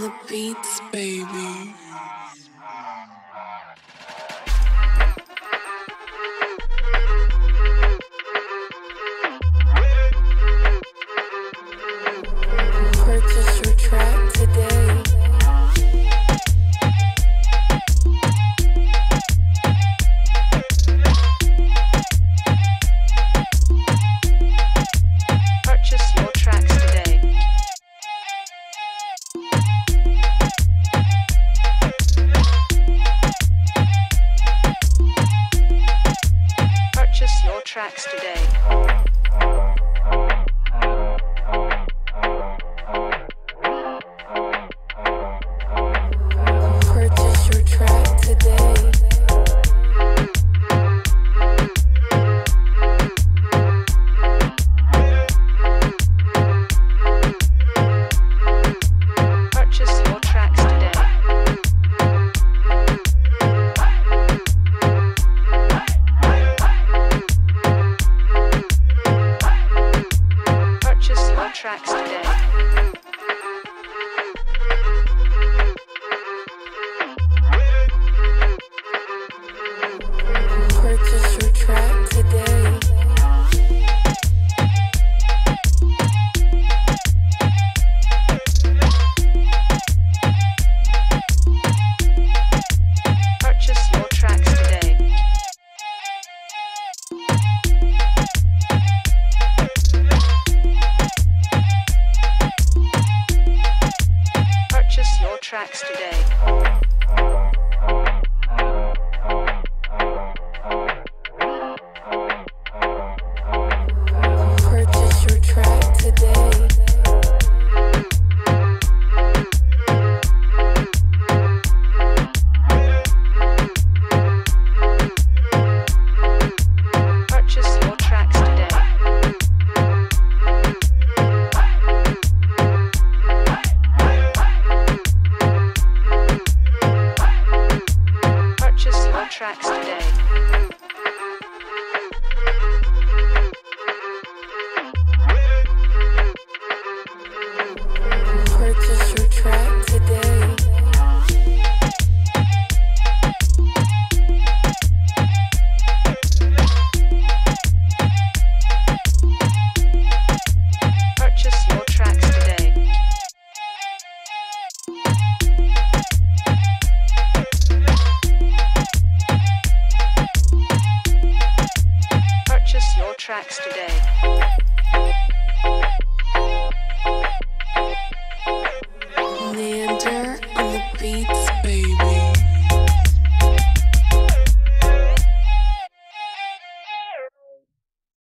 the beats, baby. Purchase your track today. Tracks today. Purchase your track today. Purchase your tracks today. Tracks today. Purchase your track today. Purchase your tracks today. Tracks today. Purchase your track today. Purchase your tracks today. Tracks today. Purchase your track today. Purchase your tracks today. Purchase your tracks today. Leander on the beat.